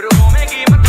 रूमों में कीमत